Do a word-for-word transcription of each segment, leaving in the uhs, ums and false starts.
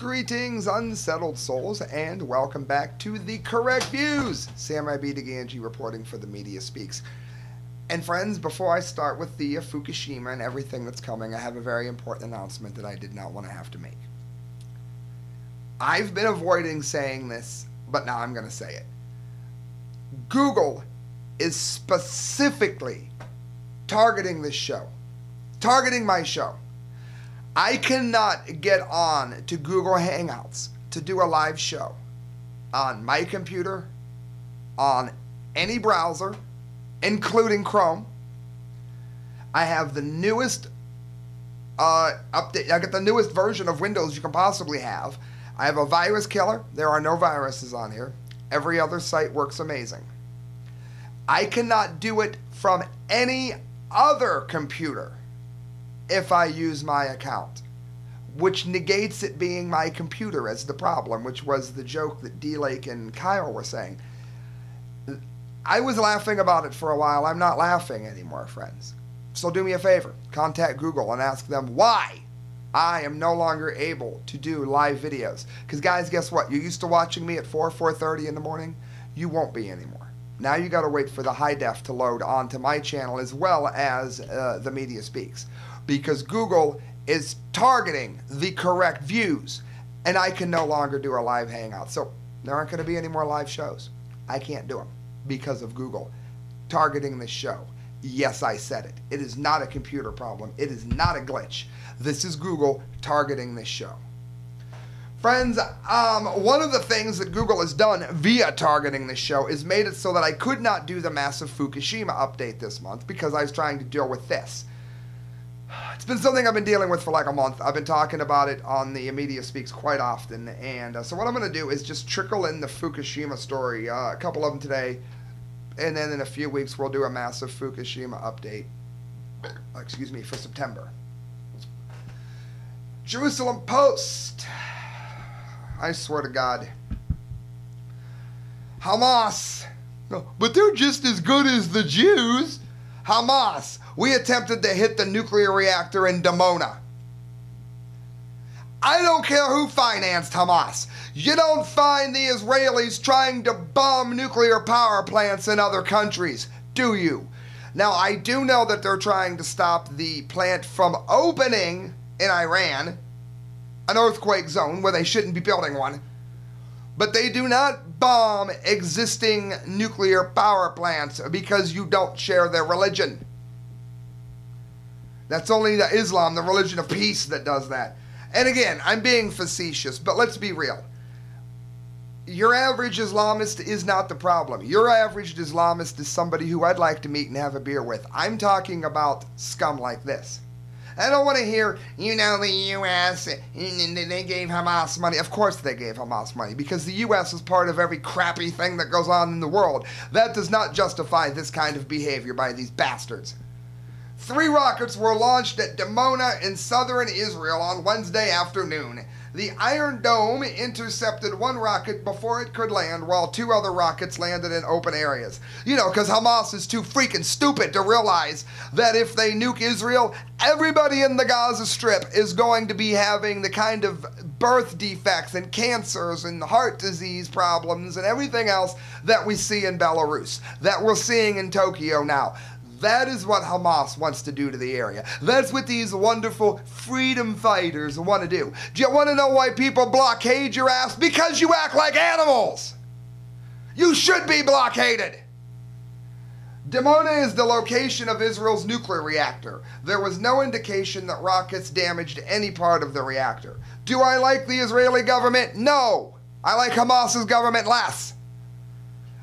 Greetings, unsettled souls, and welcome back to The Correct Views. Sam Ibn Di Gangi reporting for The Media Speaks. And friends, before I start with the uh, Fukushima and everything that's coming, I have a very important announcement that I did not want to have to make. I've been avoiding saying this, but now I'm going to say it. Google is specifically targeting this show, targeting my show. I cannot get on to Google Hangouts to do a live show on my computer, on any browser, including Chrome. I have the newest uh, update. I get the newest version of Windows you can possibly have. I have a virus killer. There are no viruses on here. Every other site works amazing. I cannot do it from any other computer if I use my account, which negates it being my computer as the problem, which was the joke that D-Lake and Kyle were saying. I was laughing about it for a while. I'm not laughing anymore, friends. So do me a favor. Contact Google and ask them why I am no longer able to do live videos. Because guys, guess what? You're used to watching me at four, four thirty in the morning. You won't be anymore. Now you got to wait for the high def to load onto my channel as well as uh, The Media Speaks. Because Google is targeting The Correct Views, and I can no longer do a live hangout. So there aren't going to be any more live shows. I can't do them because of Google targeting this show. Yes, I said it. It is not a computer problem. It is not a glitch. This is Google targeting this show. Friends, um, one of the things that Google has done via targeting this show is made it so that I could not do the massive Fukushima update this month because I was trying to deal with this. It's been something I've been dealing with for like a month. I've been talking about it on the Media Speaks quite often. And uh, so what I'm going to do is just trickle in the Fukushima story, uh, a couple of them today. And then in a few weeks, we'll do a massive Fukushima update, excuse me, for September. Jerusalem Post. I swear to God. Hamas. No, but they're just as good as the Jews. Hamas, we attempted to hit the nuclear reactor in Dimona. I don't care who financed Hamas. You don't find the Israelis trying to bomb nuclear power plants in other countries, do you? Now, I do know that they're trying to stop the plant from opening in Iran, an earthquake zone where they shouldn't be building one. But they do not bomb existing nuclear power plants because you don't share their religion. That's only the Islam, the religion of peace, that does that. And again, I'm being facetious, but let's be real. Your average Islamist is not the problem. Your average Islamist is somebody who I'd like to meet and have a beer with. I'm talking about scum like this. I don't want to hear, you know, the U S, they gave Hamas money. Of course they gave Hamas money, because the U S is part of every crappy thing that goes on in the world. That does not justify this kind of behavior by these bastards. Three rockets were launched at Dimona in southern Israel on Wednesday afternoon. The Iron Dome intercepted one rocket before it could land, while two other rockets landed in open areas. You know, because Hamas is too freaking stupid to realize that if they nuke Israel, everybody in the Gaza Strip is going to be having the kind of birth defects and cancers and heart disease problems and everything else that we see in Belarus, that we're seeing in Tokyo now. That is what Hamas wants to do to the area. That's what these wonderful freedom fighters want to do. Do you want to know why people blockade your ass? Because you act like animals. You should be blockaded. Dimona is the location of Israel's nuclear reactor. There was no indication that rockets damaged any part of the reactor. Do I like the Israeli government? No. I like Hamas's government less.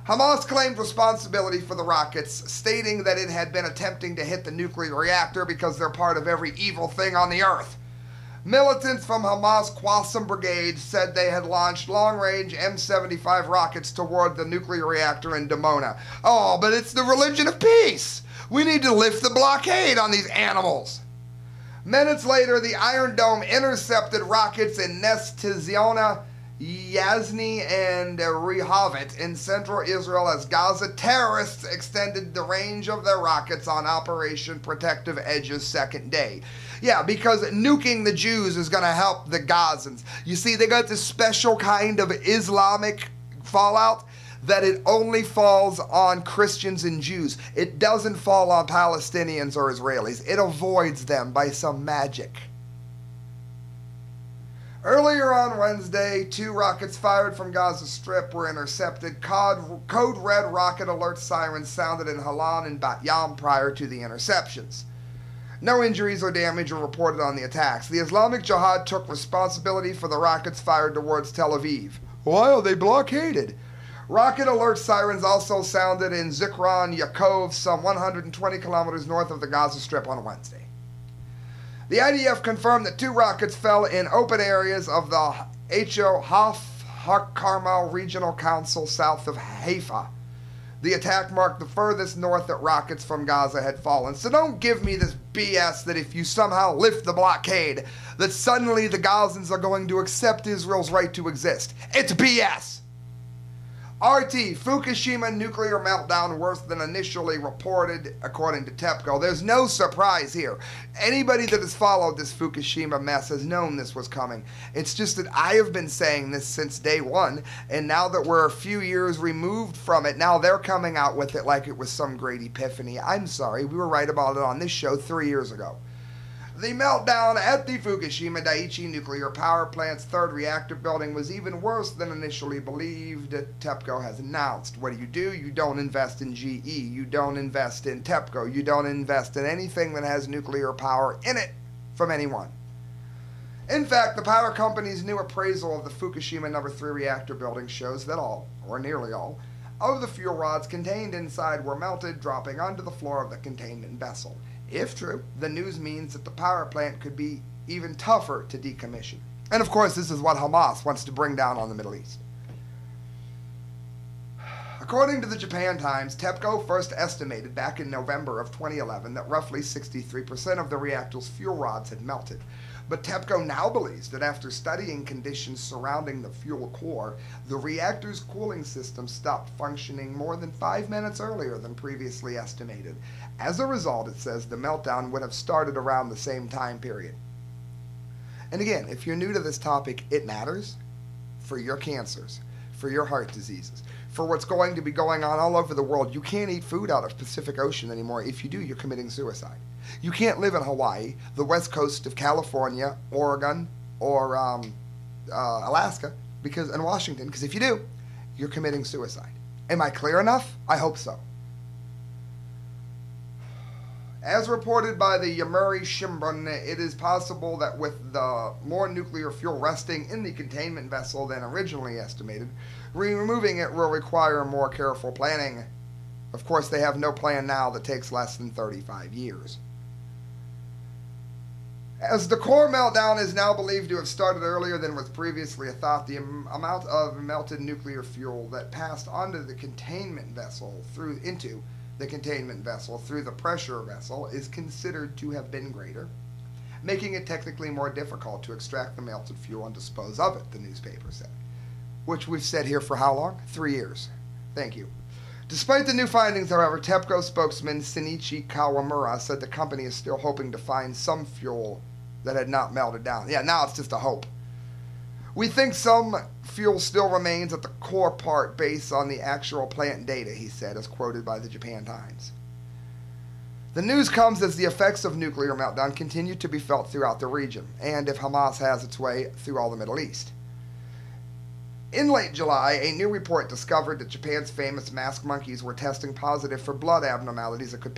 Hamas claimed responsibility for the rockets, stating that it had been attempting to hit the nuclear reactor because they're part of every evil thing on the earth. Militants from Hamas' Qassam Brigade said they had launched long-range M seventy-five rockets toward the nuclear reactor in Dimona. Oh, but it's the religion of peace. We need to lift the blockade on these animals. Minutes later, the Iron Dome intercepted rockets in Nes Tziona, Yazidis, and Rehovot in central Israel as Gaza terrorists extended the range of their rockets on Operation Protective Edge's second day. Yeah, because nuking the Jews is going to help the Gazans. You see, they got this special kind of Islamic fallout that it only falls on Christians and Jews. It doesn't fall on Palestinians or Israelis. It avoids them by some magic. Earlier on Wednesday, two rockets fired from Gaza Strip were intercepted. Code, code red rocket alert sirens sounded in Holon and Bat Yam prior to the interceptions. No injuries or damage were reported on the attacks. The Islamic Jihad took responsibility for the rockets fired towards Tel Aviv. Why are they blockaded? Rocket alert sirens also sounded in Zikron Yakov, some one hundred twenty kilometers north of the Gaza Strip on Wednesday. The I D F confirmed that two rockets fell in open areas of the Hof HaCarmel Regional Council south of Haifa. The attack marked the furthest north that rockets from Gaza had fallen. So don't give me this B S that if you somehow lift the blockade, that suddenly the Gazans are going to accept Israel's right to exist. It's B S! R T, Fukushima nuclear meltdown worse than initially reported, according to TEPCO. There's no surprise here. Anybody that has followed this Fukushima mess has known this was coming. It's just that I have been saying this since day one, and now that we're a few years removed from it, now they're coming out with it like it was some great epiphany. I'm sorry, we were right about it on this show three years ago. The meltdown at the Fukushima Daiichi nuclear power plant's third reactor building was even worse than initially believed, TEPCO has announced. What do you do? You don't invest in G E. You don't invest in TEPCO. You don't invest in anything that has nuclear power in it from anyone. In fact, the power company's new appraisal of the Fukushima number three reactor building shows that all, or nearly all, of the fuel rods contained inside were melted, dropping onto the floor of the containment vessel. If true, the news means that the power plant could be even tougher to decommission. And of course, this is what Hamas wants to bring down on the Middle East. According to the Japan Times, TEPCO first estimated back in November of twenty eleven that roughly sixty-three percent of the reactor's fuel rods had melted. But TEPCO now believes that after studying conditions surrounding the fuel core, the reactor's cooling system stopped functioning more than five minutes earlier than previously estimated. As a result, it says the meltdown would have started around the same time period. And again, if you're new to this topic, it matters for your cancers, for your heart diseases, for what's going to be going on all over the world. You can't eat food out of the Pacific Ocean anymore. If you do, you're committing suicide. You can't live in Hawaii, the west coast of California, Oregon, or um, uh, Alaska, because and Washington, because if you do, you're committing suicide. Am I clear enough? I hope so. As reported by the Yomiuri Shimbun, it is possible that with the more nuclear fuel resting in the containment vessel than originally estimated, removing it will require more careful planning. Of course, they have no plan now that takes less than thirty-five years. As the core meltdown is now believed to have started earlier than was previously thought, the am amount of melted nuclear fuel that passed onto the containment vessel through into the containment vessel through the pressure vessel is considered to have been greater, making it technically more difficult to extract the melted fuel and dispose of it, the newspaper said. Which we've said here for how long? Three years. Thank you. Despite the new findings, however, TEPCO spokesman Shinichi Kawamura said the company is still hoping to find some fuel that had not melted down. Yeah, now it's just a hope. We think some fuel still remains at the core part based on the actual plant data, he said, as quoted by the Japan Times. The news comes as the effects of nuclear meltdown continue to be felt throughout the region, and if Hamas has its way, through all the Middle East. In late July, a new report discovered that Japan's famous masked monkeys were testing positive for blood abnormalities that could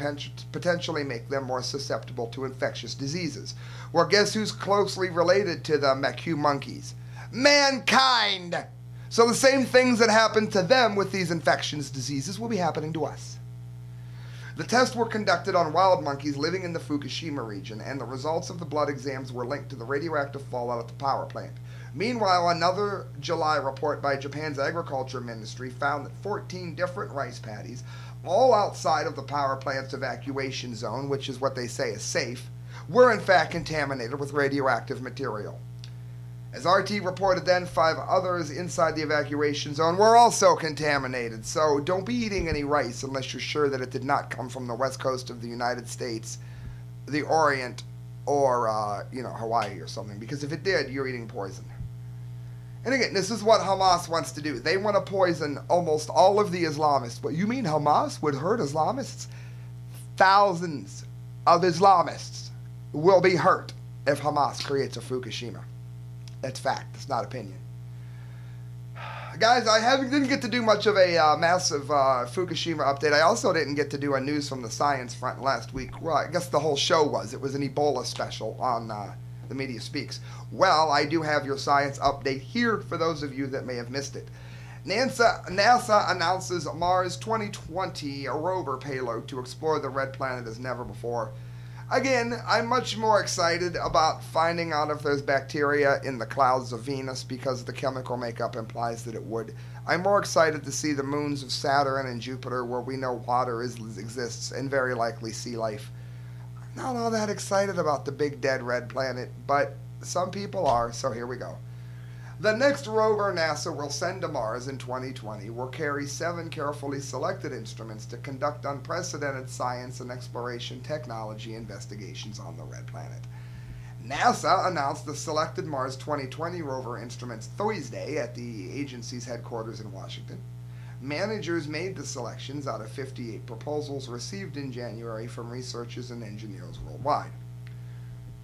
potentially make them more susceptible to infectious diseases. Well, guess who's closely related to the Macaque monkeys? Mankind! So the same things that happened to them with these infectious diseases will be happening to us. The tests were conducted on wild monkeys living in the Fukushima region, and the results of the blood exams were linked to the radioactive fallout at the power plant. Meanwhile, another July report by Japan's Agriculture Ministry found that fourteen different rice paddies, all outside of the power plant's evacuation zone, which is what they say is safe, were in fact contaminated with radioactive material. As R T reported then, five others inside the evacuation zone were also contaminated, so don't be eating any rice unless you're sure that it did not come from the west coast of the United States, the Orient, or uh, you know, Hawaii or something, because if it did, you're eating poison. And again, this is what Hamas wants to do. They want to poison almost all of the Islamists. But you mean Hamas would hurt Islamists? Thousands of Islamists will be hurt if Hamas creates a Fukushima. That's fact. It's not opinion. Guys, I haven't, didn't get to do much of a uh, massive uh, Fukushima update. I also didn't get to do a news from the science front last week. Well, I guess the whole show was. It was an Ebola special on uh, The Media Speaks. Well, I do have your science update here for those of you that may have missed it. NASA, NASA announces Mars twenty twenty a rover payload to explore the red planet as never before. Again, I'm much more excited about finding out if there's bacteria in the clouds of Venus, because the chemical makeup implies that it would. I'm more excited to see the moons of Saturn and Jupiter, where we know water is, exists and very likely sea life. I'm not all that excited about the big dead red planet, but some people are, so here we go. The next rover NASA will send to Mars in twenty twenty will carry seven carefully selected instruments to conduct unprecedented science and exploration technology investigations on the red planet. NASA announced the selected Mars twenty twenty rover instruments Thursday at the agency's headquarters in Washington. Managers made the selections out of fifty-eight proposals received in January from researchers and engineers worldwide.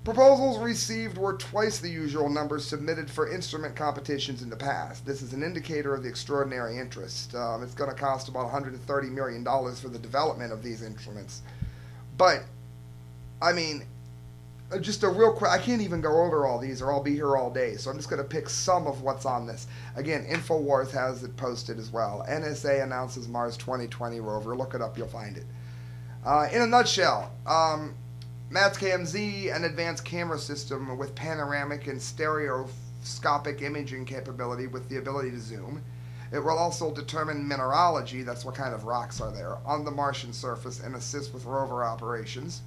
Proposals received were twice the usual number submitted for instrument competitions in the past. This is an indicator of the extraordinary interest. Um, it's going to cost about one hundred thirty million dollars for the development of these instruments. But, I mean, just a real quick, I can't even go over all these or I'll be here all day, so I'm just going to pick some of what's on this. Again, Infowars has it posted as well. N S A announces Mars twenty twenty rover. Look it up, you'll find it. Uh, in a nutshell, um... MATS K M Z, an advanced camera system with panoramic and stereoscopic imaging capability with the ability to zoom. It will also determine mineralogy, that's what kind of rocks are there, on the Martian surface and assist with rover operations.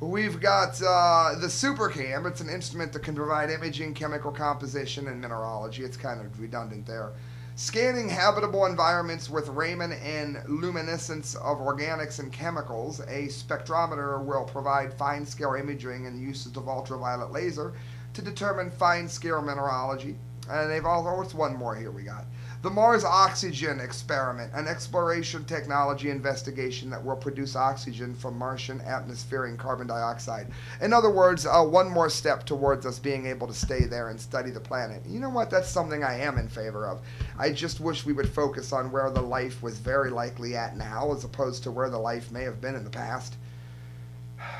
We've got uh, the SuperCam. It's an instrument that can provide imaging, chemical composition, and mineralogy. It's kind of redundant there. Scanning habitable environments with Raman and luminescence of organics and chemicals. A spectrometer will provide fine-scale imaging and uses of ultraviolet laser to determine fine-scale mineralogy. And they've also, oh, it's one more here we got. The Mars Oxygen Experiment, an exploration technology investigation that will produce oxygen from Martian atmosphere and carbon dioxide. In other words, uh, one more step towards us being able to stay there and study the planet. You know what? That's something I am in favor of. I just wish we would focus on where the life was very likely at now, as opposed to where the life may have been in the past.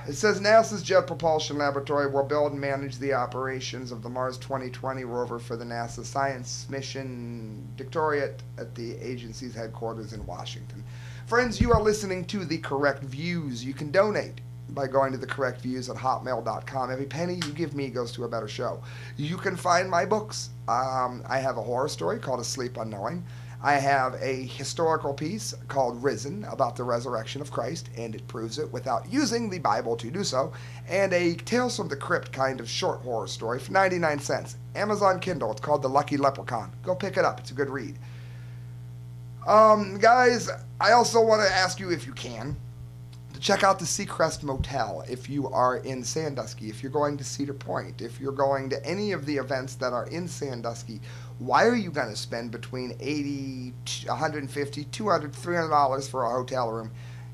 It says NASA's Jet Propulsion Laboratory will build and manage the operations of the Mars twenty twenty rover for the NASA Science Mission Directorate at the agency's headquarters in Washington. Friends, you are listening to The Correct Views. You can donate by going to thecorrectviews at hotmail dot com. Every penny you give me goes to a better show. You can find my books. Um, I have a horror story called Asleep Unknowing. I have a historical piece called Risen about the resurrection of Christ, and it proves it without using the Bible to do so, and a Tales from the Crypt kind of short horror story for ninety-nine cents. Amazon Kindle. It's called The Lucky Leprechaun. Go pick it up. It's a good read. Um, guys, I also want to ask you, if you can, to check out the Seacrest Motel if you are in Sandusky, if you're going to Cedar Point, if you're going to any of the events that are in Sandusky. Why are you going to spend between eighty dollars, one hundred fifty dollars, two hundred dollars, three hundred dollars for a hotel room?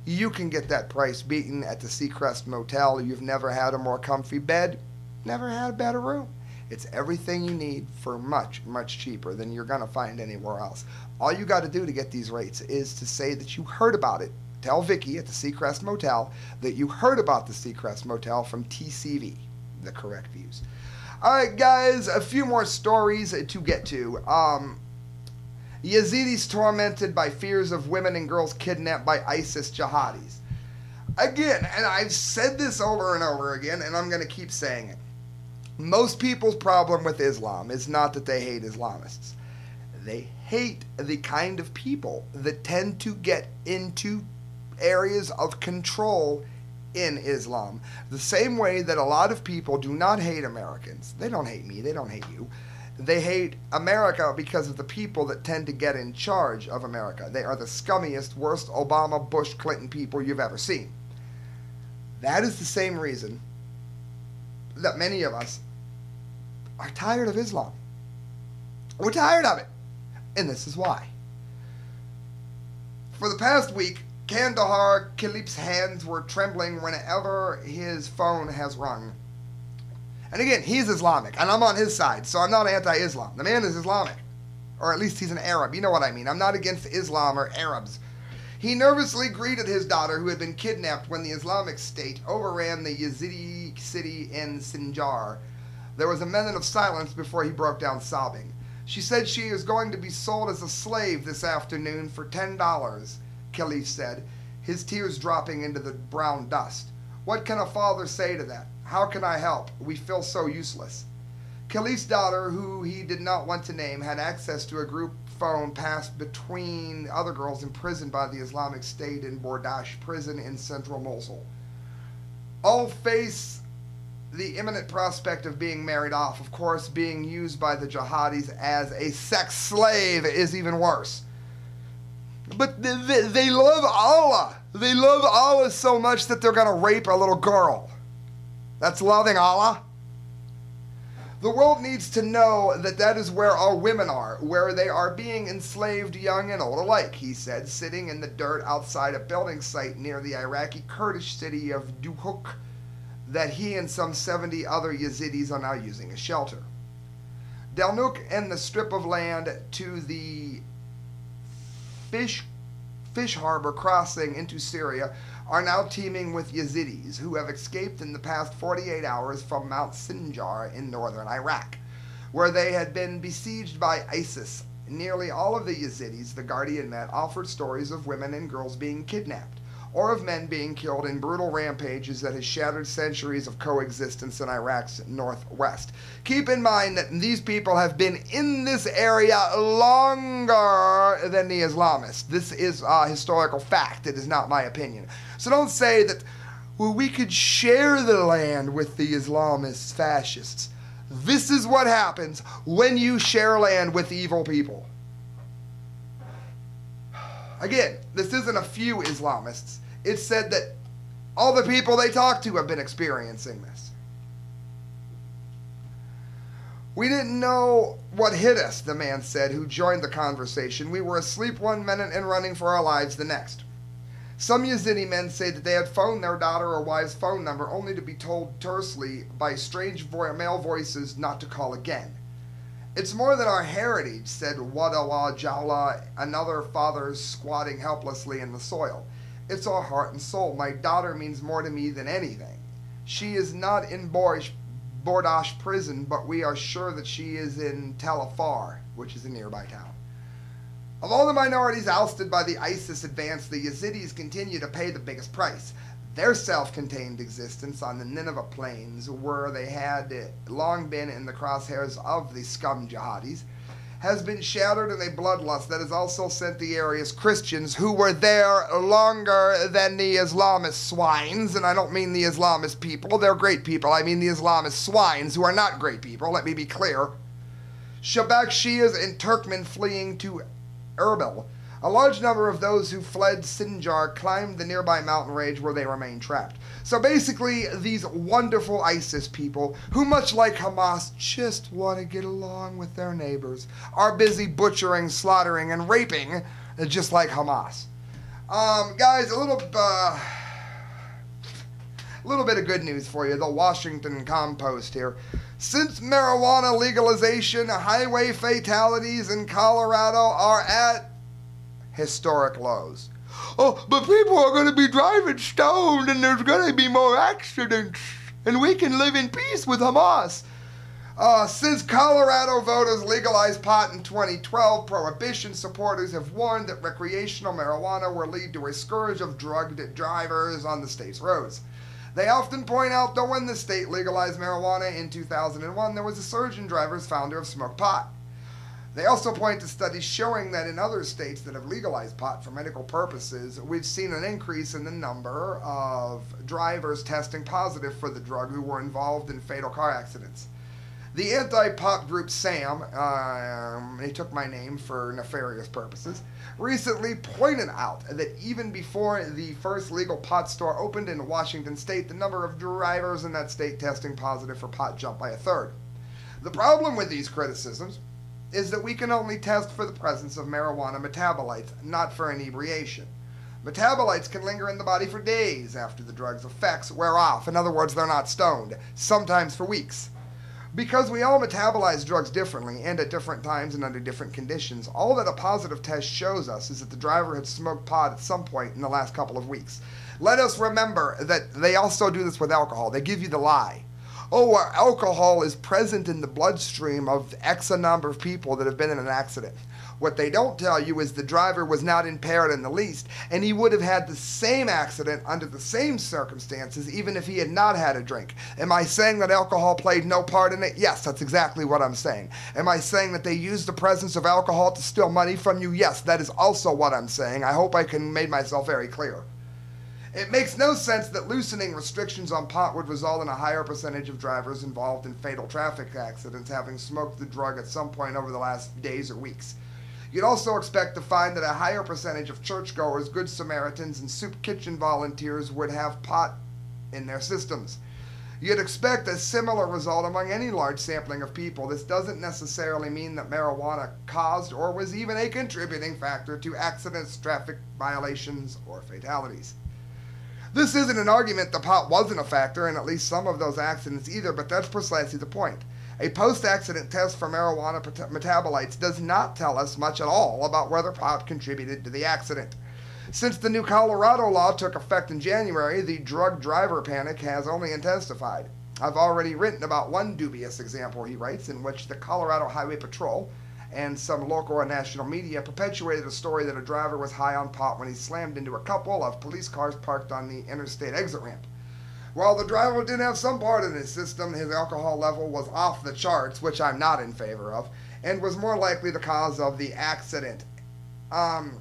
You can get that price beaten at the Seacrest Motel. You've never had a more comfy bed, never had a better room. It's everything you need for much, much cheaper than you're going to find anywhere else. All you got to do to get these rates is to say that you heard about it. Tell Vicky at the Seacrest Motel that you heard about the Seacrest Motel from T C V, The Correct Views. Alright guys, a few more stories to get to. Um, Yazidis tormented by fears of women and girls kidnapped by ISIS jihadis. Again, and I've said this over and over again, and I'm going to keep saying it. Most people's problem with Islam is not that they hate Islamists. They hate the kind of people that tend to get into areas of control in Islam, the same way that a lot of people do not hate Americans. They don't hate me, they don't hate you. They hate America because of the people that tend to get in charge of America. They are the scummiest, worst Obama, Bush, Clinton people you've ever seen. That is the same reason that many of us are tired of Islam. We're tired of it. And this is why. For the past week, Kandahar Khalif's hands were trembling whenever his phone has rung. And again, he's Islamic, and I'm on his side, so I'm not anti-Islam. The man is Islamic. Or at least he's an Arab. You know what I mean. I'm not against Islam or Arabs. He nervously greeted his daughter, who had been kidnapped when the Islamic State overran the Yazidi city in Sinjar. There was a minute of silence before he broke down sobbing. She said she is going to be sold as a slave this afternoon for ten dollars, Khalif said, his tears dropping into the brown dust. What can a father say to that? How can I help? We feel so useless. Khalif's daughter, who he did not want to name, had access to a group phone passed between other girls imprisoned by the Islamic State in Bordash prison in central Mosul. All face the imminent prospect of being married off. Of course, being used by the jihadis as a sex slave is even worse. But they, they, they love Allah. They love Allah so much that they're going to rape a little girl. That's loving Allah. The world needs to know that that is where our women are, where they are being enslaved young and old alike, he said, sitting in the dirt outside a building site near the Iraqi Kurdish city of Duhuk that he and some seventy other Yazidis are now using as shelter. Delnuk and the strip of land to the fish, fish harbor crossing into Syria are now teeming with Yazidis who have escaped in the past forty-eight hours from Mount Sinjar in northern Iraq, where they had been besieged by ISIS. Nearly all of the Yazidis the Guardian met offered stories of women and girls being kidnapped, or of men being killed in brutal rampages that has shattered centuries of coexistence in Iraq's northwest. Keep in mind that these people have been in this area longer than the Islamists. This is a historical fact. It is not my opinion. So don't say that, well, we could share the land with the Islamist fascists. This is what happens when you share land with evil people. Again, this isn't a few Islamists. It's said that all the people they talk to have been experiencing this. We didn't know what hit us, the man said, who joined the conversation. We were asleep one minute and running for our lives the next. Some Yazidi men say that they had phoned their daughter or wife's phone number only to be told tersely by strange male voices not to call again. It's more than our heritage, said Wadawa Jawla, another father squatting helplessly in the soil. It's our heart and soul. My daughter means more to me than anything. She is not in Bordash prison, but we are sure that she is in Tel Aviv, which is a nearby town. Of all the minorities ousted by the ISIS advance, the Yazidis continue to pay the biggest price. Their self-contained existence on the Nineveh plains, where they had long been in the crosshairs of the scum jihadis, has been shattered in a bloodlust that has also sent the area's Christians, who were there longer than the Islamist swines, and I don't mean the Islamist people, they're great people, I mean the Islamist swines, who are not great people, let me be clear. Shabak Shias and Turkmen fleeing to Erbil. A large number of those who fled Sinjar climbed the nearby mountain range where they remained trapped. So basically, these wonderful ISIS people, who much like Hamas just want to get along with their neighbors, are busy butchering, slaughtering, and raping, just like Hamas. Um, guys, a little, uh, little bit of good news for you. The Washington Compost here. Since marijuana legalization, highway fatalities in Colorado are at historic lows. Oh, but people are going to be driving stoned and there's going to be more accidents and we can live in peace with Hamas. Uh, since Colorado voters legalized pot in twenty twelve, prohibition supporters have warned that recreational marijuana will lead to a scourge of drugged drivers on the state's roads. They often point out that when the state legalized marijuana in two thousand one, there was a surge in drivers founder of smoked pot. They also point to studies showing that in other states that have legalized pot for medical purposes, we've seen an increase in the number of drivers testing positive for the drug who were involved in fatal car accidents. The anti-pop group SAM, um, they took my name for nefarious purposes, recently pointed out that even before the first legal pot store opened in Washington state, the number of drivers in that state testing positive for pot jumped by a third. The problem with these criticisms is that we can only test for the presence of marijuana metabolites, not for inebriation. Metabolites can linger in the body for days after the drug's effects wear off. In other words, they're not stoned, sometimes for weeks. Because we all metabolize drugs differently and at different times and under different conditions, all that a positive test shows us is that the driver had smoked pot at some point in the last couple of weeks. Let us remember that they also do this with alcohol. They give you the lie. Oh, uh, alcohol is present in the bloodstream of X number of people that have been in an accident. What they don't tell you is the driver was not impaired in the least, and he would have had the same accident under the same circumstances even if he had not had a drink. Am I saying that alcohol played no part in it? Yes, that's exactly what I'm saying. Am I saying that they used the presence of alcohol to steal money from you? Yes, that is also what I'm saying. I hope I can make myself very clear. It makes no sense that loosening restrictions on pot would result in a higher percentage of drivers involved in fatal traffic accidents having smoked the drug at some point over the last days or weeks. You'd also expect to find that a higher percentage of churchgoers, Good Samaritans, and soup kitchen volunteers would have pot in their systems. You'd expect a similar result among any large sampling of people. This doesn't necessarily mean that marijuana caused or was even a contributing factor to accidents, traffic violations, or fatalities. This isn't an argument that pot wasn't a factor in at least some of those accidents either, but that's precisely the point. A post-accident test for marijuana metabolites does not tell us much at all about whether pot contributed to the accident. Since the new Colorado law took effect in January, the drug driver panic has only intensified. I've already written about one dubious example, he writes, in which the Colorado Highway Patrol and some local and national media perpetuated a story that a driver was high on pot when he slammed into a couple of police cars parked on the interstate exit ramp. While the driver did have some part in his system, his alcohol level was off the charts, which I'm not in favor of, and was more likely the cause of the accident. Um,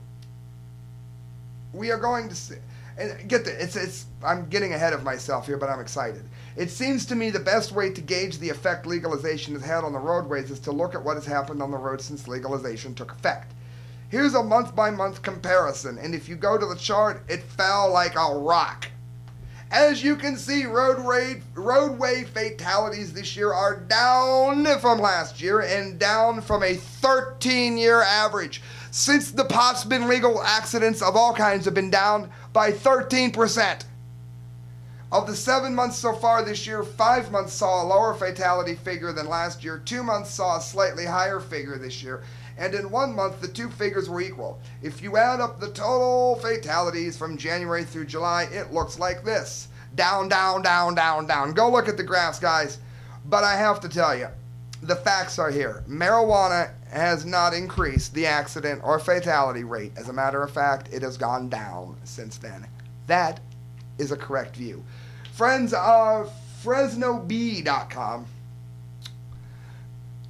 we are going to see... And get the, it's, it's, I'm getting ahead of myself here, but I'm excited. It seems to me the best way to gauge the effect legalization has had on the roadways is to look at what has happened on the road since legalization took effect. Here's a month-by-month comparison, and if you go to the chart, it fell like a rock. As you can see, road raid, roadway fatalities this year are down from last year and down from a thirteen-year average. Since the pot's been legal, accidents of all kinds have been down by thirteen percent. Of the seven months so far this year, five months saw a lower fatality figure than last year, two months saw a slightly higher figure this year, and in one month the two figures were equal. If you add up the total fatalities from January through July, it looks like this. Down, down, down, down, down. Go look at the graphs, guys. But I have to tell you, the facts are here. Marijuana has not increased the accident or fatality rate. As a matter of fact, it has gone down since then. That is a correct view. Friends of Fresno B dot com.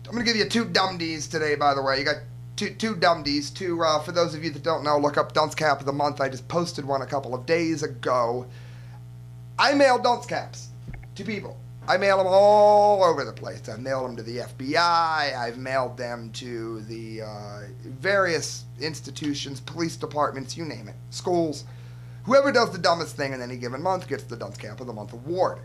I'm going to give you two dumdies today, by the way. You got two, two dumdies. Two, uh, for those of you that don't know, look up Dunce Cap of the Month. I just posted one a couple of days ago. I mail Dunce Caps to people. I mail them all over the place. I've mailed them to the F B I. I've mailed them to the uh, various institutions, police departments, you name it, schools. Whoever does the dumbest thing in any given month gets the Dunce Cap of the Month award.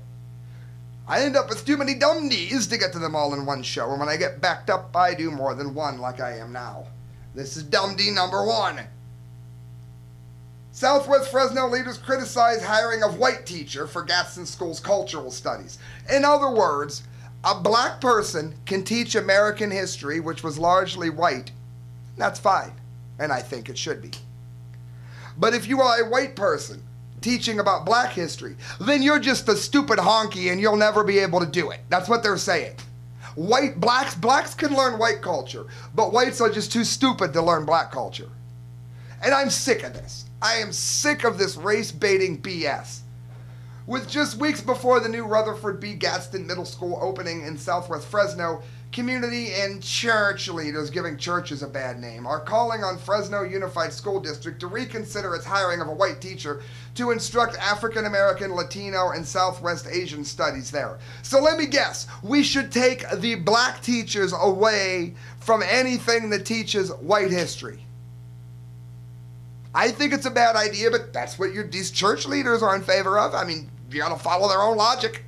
I end up with too many dummies to get to them all in one show, and when I get backed up, I do more than one like I am now. This is dumdie number one. Southwest Fresno leaders criticize hiring of white teacher for Gadsden School's cultural studies. In other words, a black person can teach American history, which was largely white. That's fine, and I think it should be. But if you are a white person teaching about black history, then you're just a stupid honky and you'll never be able to do it. That's what they're saying. White blacks, blacks can learn white culture, but whites are just too stupid to learn black culture. And I'm sick of this. I am sick of this race-baiting B S. With just weeks before the new Rutherford B. Gadsden Middle School opening in Southwest Fresno, Community and church leaders, giving churches a bad name, are calling on Fresno Unified School District to reconsider its hiring of a white teacher to instruct African American, Latino, and Southwest Asian studies there. So let me guess, we should take the black teachers away from anything that teaches white history. I think it's a bad idea, but that's what your, these church leaders are in favor of. I mean, you gotta follow their own logic.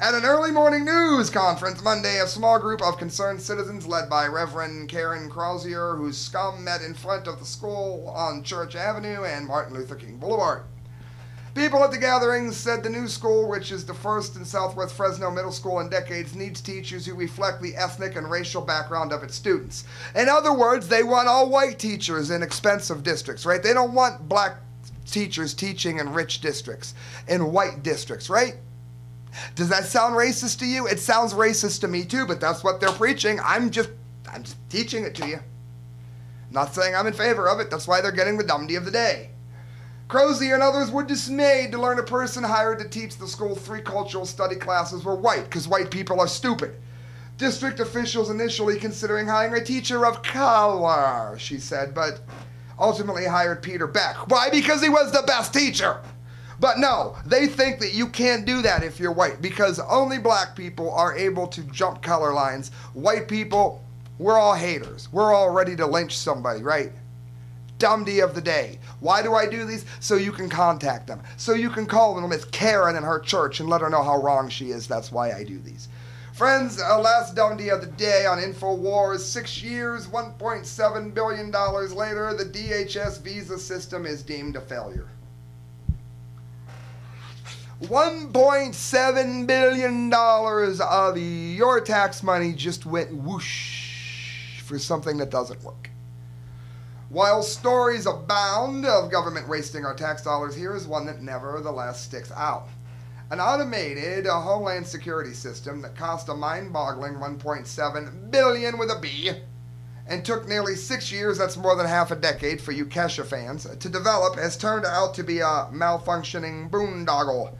At an early morning news conference Monday, a small group of concerned citizens led by Reverend Karen Crozier, whose scum met in front of the school on Church Avenue and Martin Luther King Boulevard. People at the gathering said the new school, which is the first in Southwest Fresno Middle School in decades, needs teachers who reflect the ethnic and racial background of its students. In other words, they want all white teachers in expensive districts, right? They don't want black teachers teaching in rich districts, in white districts, right? Does that sound racist to you? It sounds racist to me too, but that's what they're preaching. I'm just, I'm just teaching it to you. Not saying I'm in favor of it. That's why they're getting the dumbity of the day. Crozier and others were dismayed to learn a person hired to teach the school three cultural study classes were white, because white people are stupid. District officials initially considering hiring a teacher of color, she said, but ultimately hired Peter Beck. Why? Because he was the best teacher. But no, they think that you can't do that if you're white, because only black people are able to jump color lines. White people, we're all haters. We're all ready to lynch somebody, right? Dumbity of the day. Why do I do these? So you can contact them. So you can call them, Miss Karen in her church, and let her know how wrong she is. That's why I do these. Friends, uh, last dumbity of the day on Infowars. Six years, one point seven billion dollars later, the D H S visa system is deemed a failure. one point seven billion dollars of your tax money just went whoosh for something that doesn't work. While stories abound of government wasting our tax dollars, here is one that nevertheless sticks out. An automated uh, homeland security system that cost a mind-boggling one point seven billion dollars with a B and took nearly six years, that's more than half a decade for you Kesha fans, to develop has turned out to be a malfunctioning boondoggle.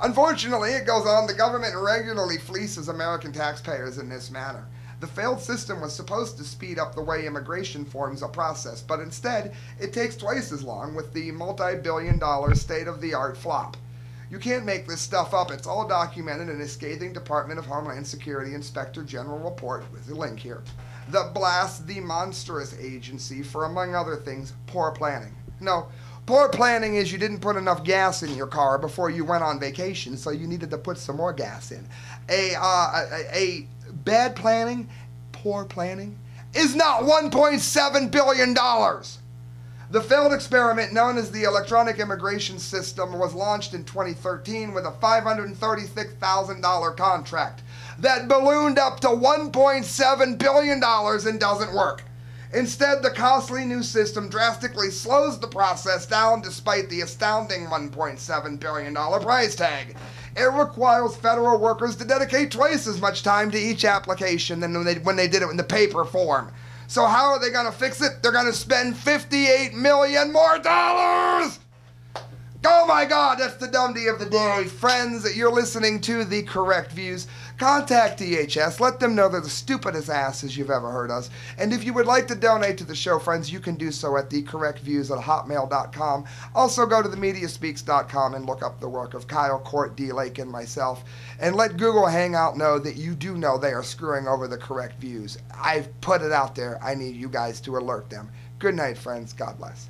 Unfortunately, it goes on, the government regularly fleeces American taxpayers in this manner. The failed system was supposed to speed up the way immigration forms are processed, but instead, it takes twice as long with the multi-billion dollar state-of-the-art flop. You can't make this stuff up. It's all documented in a scathing Department of Homeland Security Inspector General report, with the link here, that blasts the monstrous agency for, among other things, poor planning. No. Poor planning is you didn't put enough gas in your car before you went on vacation, so you needed to put some more gas in. A, uh, a, a bad planning, poor planning, is not one point seven billion dollars. The failed experiment known as the electronic immigration system was launched in twenty thirteen with a five hundred thirty-six thousand dollar contract that ballooned up to one point seven billion dollars and doesn't work. Instead, the costly new system drastically slows the process down despite the astounding one point seven billion dollars price tag. It requires federal workers to dedicate twice as much time to each application than when they, when they did it in the paper form. So how are they going to fix it? They're going to spend fifty-eight million dollars more dollars! Oh my God, that's the dumbity of the day. Friends, you're listening to The Correct Views. Contact D H S. Let them know they're the stupidest asses you've ever heard us. And if you would like to donate to the show, friends, you can do so at the correct views at hotmail dot com. Also go to the media speaks dot com and look up the work of Kyle, Court, D. Lake, and myself. And let Google Hangout know that you do know they are screwing over The Correct Views. I've put it out there. I need you guys to alert them. Good night, friends. God bless.